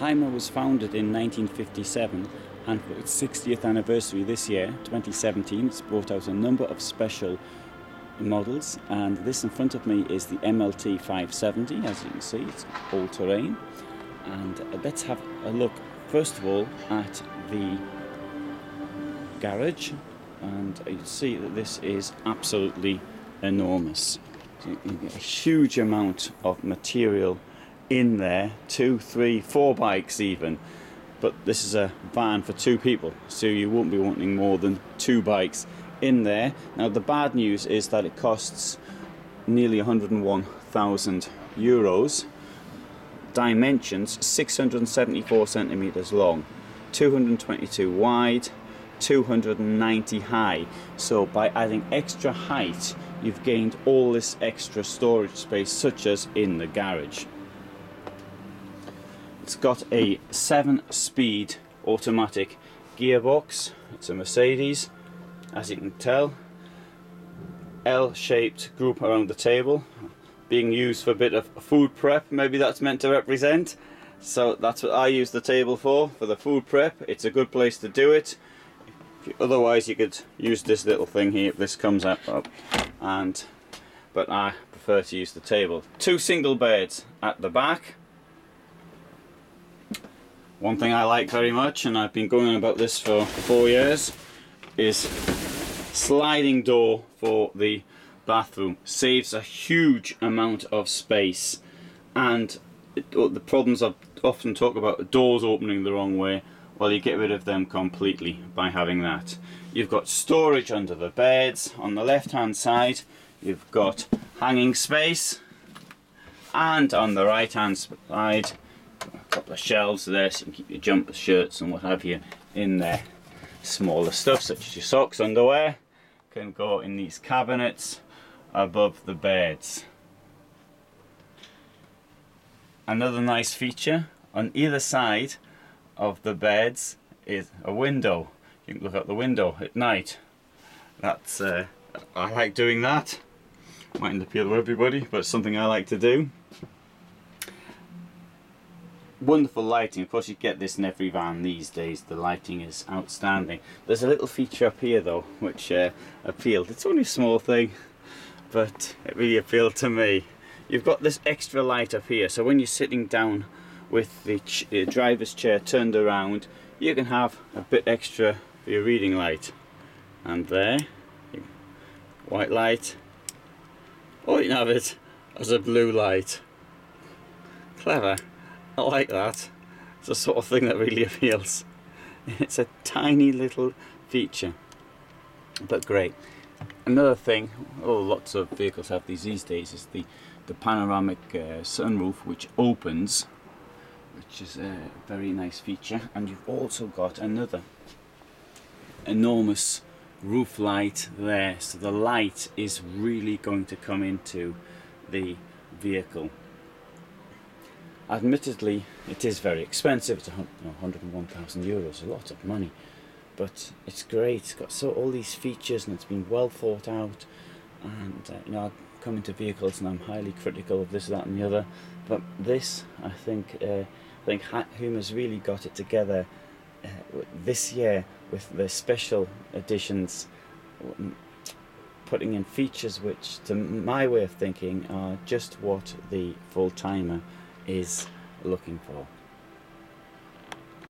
Hymer was founded in 1957, and for its 60th anniversary this year, 2017, it's brought out a number of special models, and this in front of me is the MLT 570, as you can see, it's all-terrain. And let's have a look, first of all, at the garage, and you see that this is absolutely enormous. So you get a huge amount of material in there, 2, 3, 4 bikes even, but this is a van for 2 people, so you won't be wanting more than 2 bikes in there. Now the bad news is that it costs nearly 101,000 euros. Dimensions: 674 centimeters long, 222 wide, 290 high. So by adding extra height, you've gained all this extra storage space, such as in the garage. It's got a 7-speed automatic gearbox. It's a Mercedes, as you can tell. L-shaped group around the table, being used for a bit of food prep. Maybe that's meant to represent. So that's what I use the table for the food prep. It's a good place to do it. Otherwise, you could use this little thing here. This comes up, but I prefer to use the table. 2 single beds at the back. One thing I like very much, and I've been going on about this for 4 years, is sliding door for the bathroom. Saves a huge amount of space, and the problems I often talk about, doors opening the wrong way, well, you get rid of them completely by having that. You've got storage under the beds. On the left hand side you've got hanging space, and on the right hand side a couple of shelves there, so you can keep your jumper shirts and what have you in there. Smaller stuff such as your socks, underwear can go in these cabinets above the beds. Another nice feature, on either side of the beds is a window. You can look out the window at night. That's I like doing that. Mightn't appeal to everybody, but it's something I like to do. Wonderful lighting. Of course, you get this in every van these days. The lighting is outstanding. There's a little feature up here though which appealed. It's only a small thing, but it really appealed to me. You've got this extra light up here, so when you're sitting down with the driver's chair turned around, you can have a bit extra for your reading light. And there, white light, or you can have it as a blue light. Clever. I like that. It's the sort of thing that really appeals. It's a tiny little feature, but great. Another thing, lots of vehicles have these days, is the panoramic sunroof, which opens, which is a very nice feature. And you've also got another enormous roof light there, so the light is really going to come into the vehicle. Admittedly, it is very expensive. It's 101,000 euros, a lot of money, but it's great. It's got all these features, and it's been well thought out. And I come into vehicles, and I'm highly critical of this, that, and the other. But this, I think Hymer's really got it together this year with the special editions, putting in features which, to my way of thinking, are just what the full timer is looking for.